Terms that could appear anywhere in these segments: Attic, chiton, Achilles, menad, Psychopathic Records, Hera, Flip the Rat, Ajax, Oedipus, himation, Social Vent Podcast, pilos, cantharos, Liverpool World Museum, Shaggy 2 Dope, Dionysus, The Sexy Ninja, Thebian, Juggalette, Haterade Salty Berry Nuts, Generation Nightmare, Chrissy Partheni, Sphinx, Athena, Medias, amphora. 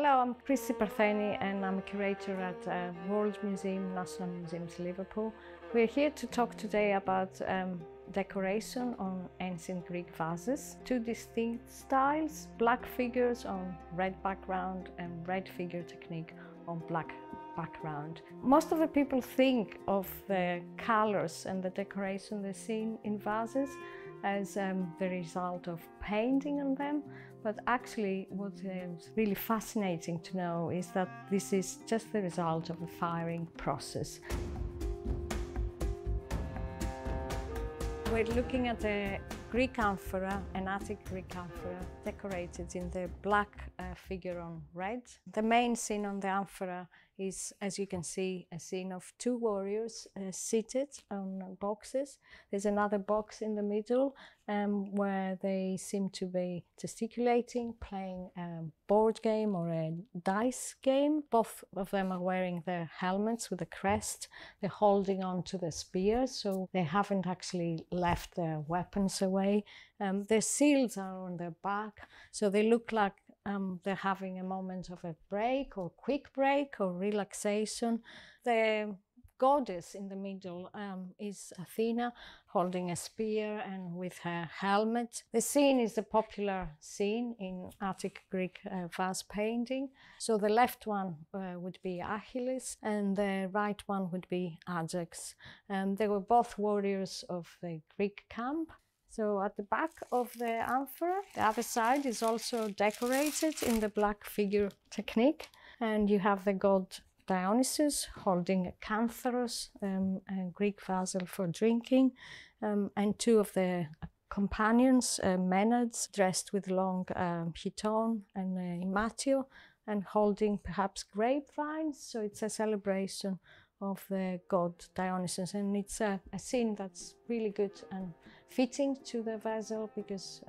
Hello, I'm Chrissy Partheni and I'm a curator at World Museum, National Museums Liverpool. We're here to talk today about decoration on ancient Greek vases. Two distinct styles, black figures on red background and red figure technique on black background. Most of the people think of the colors and the decoration they're seeing in vases as the result of painting on them, but actually what is really fascinating to know is that this is just the result of a firing process. We're looking at a Greek amphora, an Attic Greek amphora, decorated in the black figure on red. The main scene on the amphora is, as you can see, a scene of two warriors seated on boxes. There's another box in the middle where they seem to be gesticulating, playing a board game or a dice game. Both of them are wearing their helmets with a crest. They're holding on to the spears, so they haven't actually left their weapons away. Their shields are on their back, so they look like they're having a moment of a break or quick break or relaxation. The goddess in the middle is Athena, holding a spear and with her helmet. The scene is a popular scene in Attic Greek vase painting. So the left one would be Achilles and the right one would be Ajax. They were both warriors of the Greek camp. So at the back of the amphora, the other side is also decorated in the black figure technique. And you have the god Dionysus holding a cantharos, a Greek vessel for drinking, and two of the companions, menads, dressed with long chiton and himation, and holding perhaps grapevines. So it's a celebration of the god Dionysus, and it's a scene that's really good and fitting to the vessel because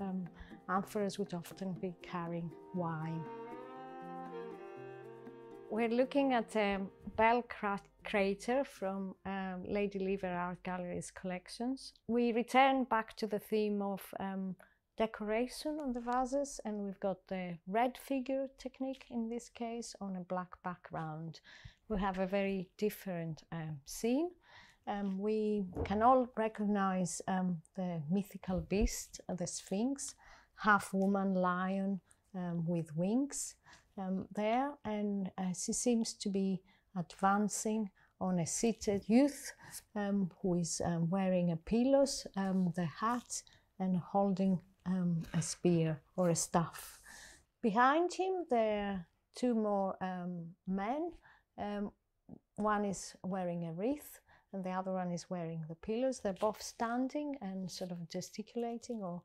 amphoras would often be carrying wine. We're looking at a bell crater from Lady Liver Art Gallery's collections. We return back to the theme of decoration on the vases, and we've got the red figure technique in this case on a black background. We have a very different scene. We can all recognize the mythical beast, the Sphinx, half woman lion with wings there, and she seems to be advancing on a seated youth who is wearing a pilos, the hat, and holding a spear or a staff. Behind him there are two more men. One is wearing a wreath and the other one is wearing the pilos. They're both standing and sort of gesticulating or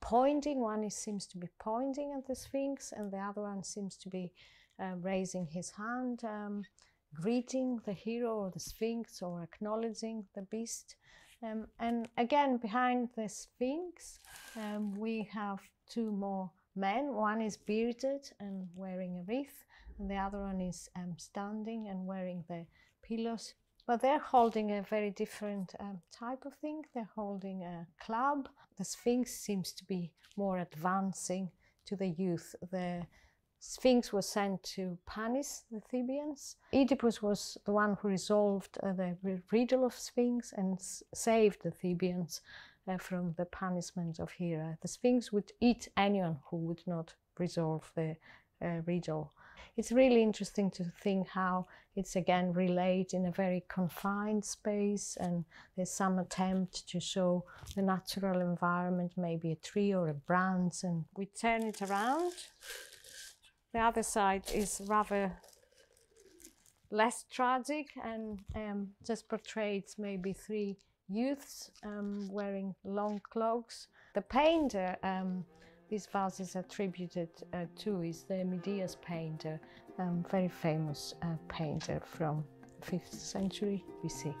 pointing. One seems to be pointing at the Sphinx and the other one seems to be raising his hand, greeting the hero or the Sphinx or acknowledging the beast. And again, behind the Sphinx, we have two more men. One is bearded and wearing a wreath, and the other one is standing and wearing the pilos. But they're holding a very different type of thing. They're holding a club. The Sphinx seems to be more advancing to the youth. The Sphinx was sent to punish the Thebians. Oedipus was the one who resolved the riddle of Sphinx and saved the Thebians from the punishment of Hera. The Sphinx would eat anyone who would not resolve the riddle. It's really interesting to think how it's again relayed in a very confined space, and there's some attempt to show the natural environment, maybe a tree or a branch, and we turn it around. The other side is rather less tragic and just portrays maybe three youths wearing long cloaks. The painter this vase is attributed to is the Medias painter, very famous painter from the 5th century BC.